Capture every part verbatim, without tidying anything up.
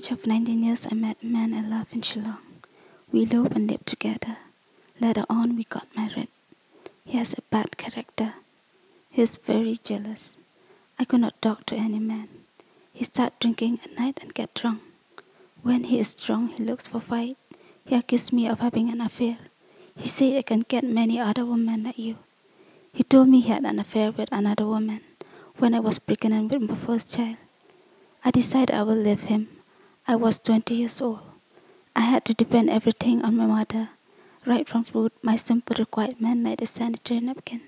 age of nineteen years, I met a man I love in Shillong. We eloped and lived together. Later on, we got married. He has a bad character. He is very jealous. I could not talk to any man. He starts drinking at night and gets drunk. When he is drunk, he looks for fight. He accused me of having an affair. He said I can get many other women like you. He told me he had an affair with another woman when I was pregnant with my first child. I decided I will leave him. I was twenty years old. I had to depend everything on my mother, right from food, my simple requirement like the sanitary napkin.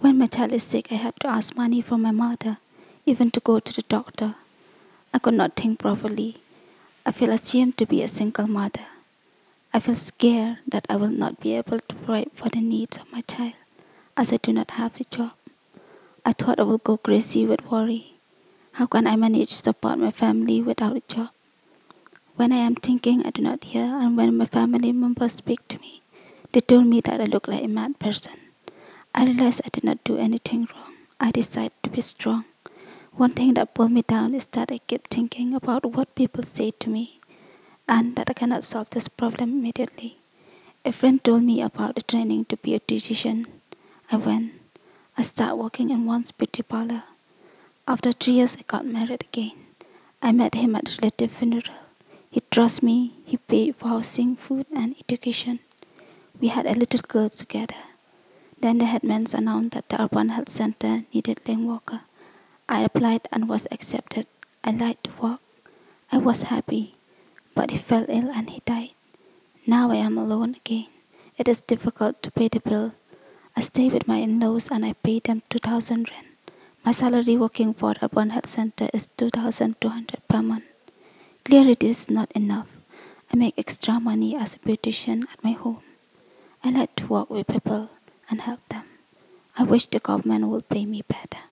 When my child is sick, I had to ask money from my mother, even to go to the doctor. I could not think properly. I feel ashamed to be a single mother. I feel scared that I will not be able to provide for the needs of my child, as I do not have a job. I thought I would go crazy with worry. How can I manage to support my family without a job? When I am thinking, I do not hear, and when my family members speak to me, they told me that I look like a mad person. I realized I did not do anything wrong. I decided to be strong. One thing that pulled me down is that I keep thinking about what people say to me and that I cannot solve this problem immediately. A friend told me about the training to be a dietitian. I went. I started working in one beauty parlor. After three years, I got married again. I met him at a relative funeral. He trusts me. He paid for housing, food, and education. We had a little girl together. Then the headman's announced that the Urban Health Center needed lame worker. I applied and was accepted. I liked to work. I was happy. But he fell ill and he died. Now I am alone again. It is difficult to pay the bill. I stay with my in-laws and I pay them two thousand rent. My salary working for Urban Health Center is two thousand two hundred per month. Clearly it is not enough. I make extra money as a beautician at my home. I like to work with people and help them. I wish the government would pay me better.